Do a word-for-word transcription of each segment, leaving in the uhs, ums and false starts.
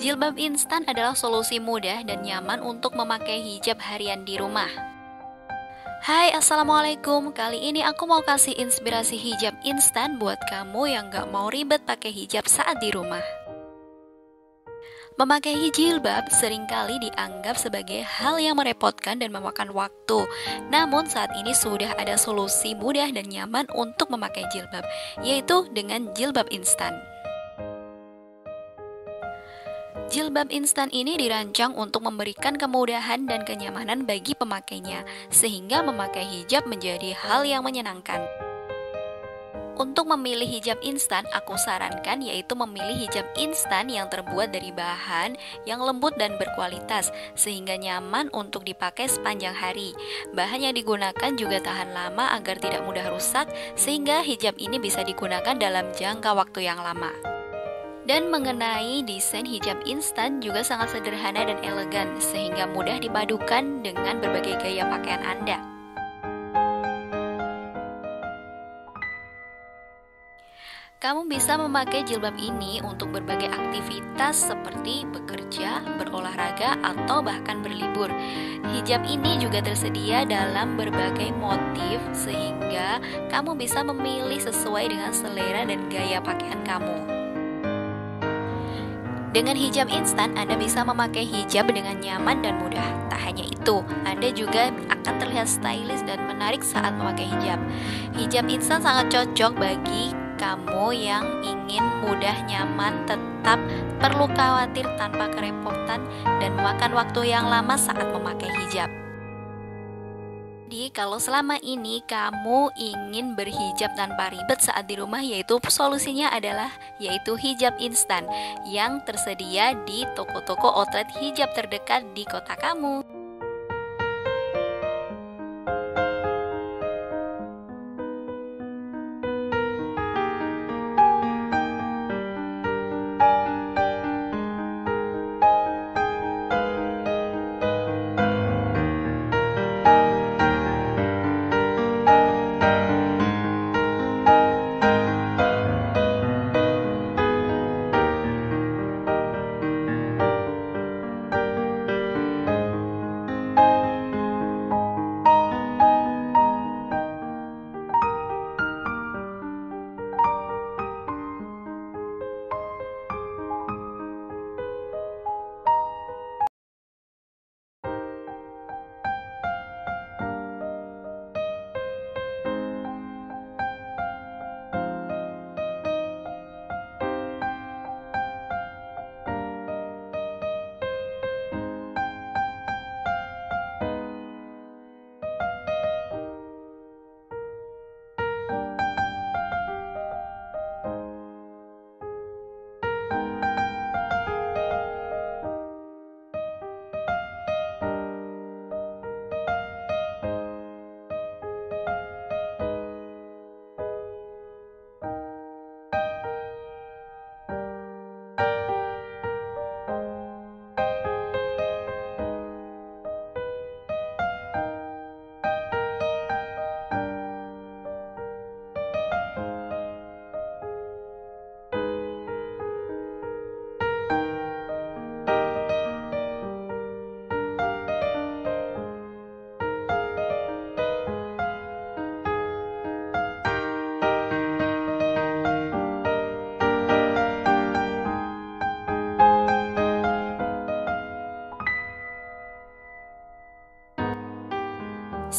Jilbab instan adalah solusi mudah dan nyaman untuk memakai hijab harian di rumah. Hai, assalamualaikum. Kali ini aku mau kasih inspirasi hijab instan buat kamu yang gak mau ribet pakai hijab saat di rumah. Memakai jilbab seringkali dianggap sebagai hal yang merepotkan dan memakan waktu. Namun saat ini sudah ada solusi mudah dan nyaman untuk memakai jilbab, yaitu dengan jilbab instan. Jilbab instan ini dirancang untuk memberikan kemudahan dan kenyamanan bagi pemakainya, sehingga memakai hijab menjadi hal yang menyenangkan. Untuk memilih hijab instan, aku sarankan yaitu memilih hijab instan yang terbuat dari bahan yang lembut dan berkualitas, sehingga nyaman untuk dipakai sepanjang hari. Bahan yang digunakan juga tahan lama agar tidak mudah rusak, sehingga hijab ini bisa digunakan dalam jangka waktu yang lama. Dan mengenai desain hijab instan juga sangat sederhana dan elegan, sehingga mudah dipadukan dengan berbagai gaya pakaian Anda. Kamu bisa memakai jilbab ini untuk berbagai aktivitas seperti bekerja, berolahraga, atau bahkan berlibur. Hijab ini juga tersedia dalam berbagai motif sehingga kamu bisa memilih sesuai dengan selera dan gaya pakaian kamu. Dengan hijab instan, Anda bisa memakai hijab dengan nyaman dan mudah. Tak hanya itu, Anda juga akan terlihat stylish dan menarik saat memakai hijab. Hijab instan sangat cocok bagi kamu yang ingin mudah nyaman, tetap perlu khawatir tanpa kerepotan dan memakan waktu yang lama saat memakai hijab. Jadi kalau selama ini kamu ingin berhijab tanpa ribet saat di rumah, yaitu solusinya adalah yaitu hijab instan yang tersedia di toko-toko outlet hijab terdekat di kota kamu.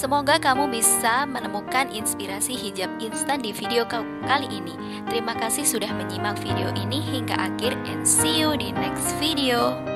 Semoga kamu bisa menemukan inspirasi hijab instan di video kali ini. Terima kasih sudah menyimak video ini hingga akhir, and see you di next video.